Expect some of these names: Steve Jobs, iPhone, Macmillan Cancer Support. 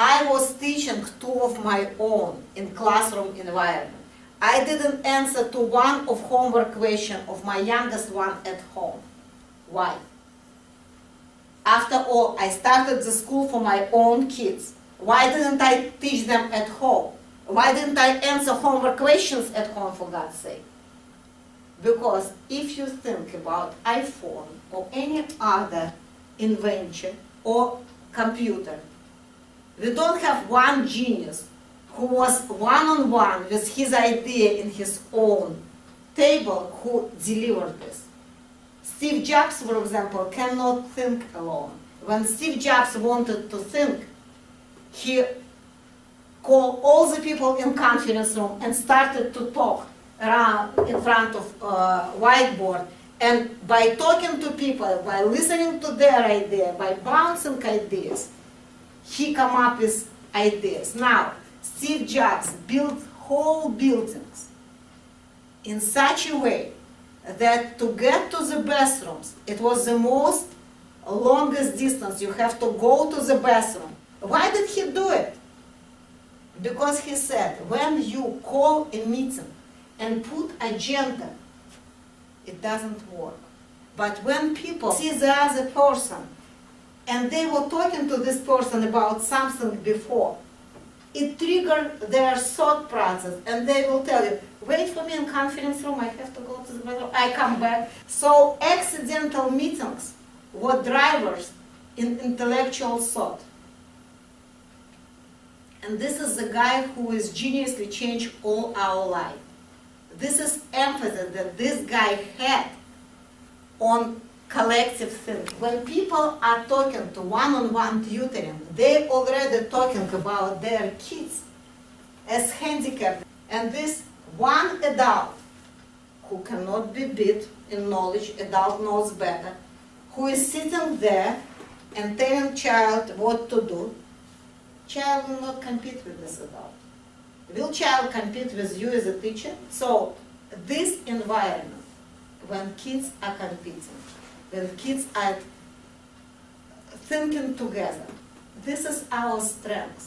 I was teaching two of my own in classroom environment. I didn't answer to one of homework question of my youngest one at home. Why? After all, I started the school for my own kids. Why didn't I teach them at home? Why didn't I answer homework questions at home, for God's sake? Because if you think about iPhone or any other invention or computer, we don't have one genius who was one-on-one with his idea in his own table who delivered this. Steve Jobs, for example, cannot think alone. When Steve Jobs wanted to think, he called all the people in conference room and started to talk around in front of whiteboard. And by talking to people, by listening to their idea, by bouncing ideas, he come up with ideas. Now, Steve Jobs built whole buildings in such a way that to get to the bathrooms, it was the most longest distance. You have to go to the bathroom. Why did he do it? Because he said, when you call a meeting and put agenda, it doesn't work. But when people see the other person and they were talking to this person about something before, it triggered their thought process, and they will tell you, wait for me in conference room, I have to go to the bathroom, I come back. So accidental meetings were drivers in intellectual thought. And this is the guy who is geniusly changed all our life. This is emphasis that this guy had on collective thinking. When people are talking to one-on-one tutoring, they already talking about their kids as handicapped. And this one adult who cannot be beat in knowledge, adult knows better, who is sitting there and telling child what to do, child will not compete with this adult. Will child compete with you as a teacher? So this environment, when kids are competing, when kids are thinking together, this is our strength.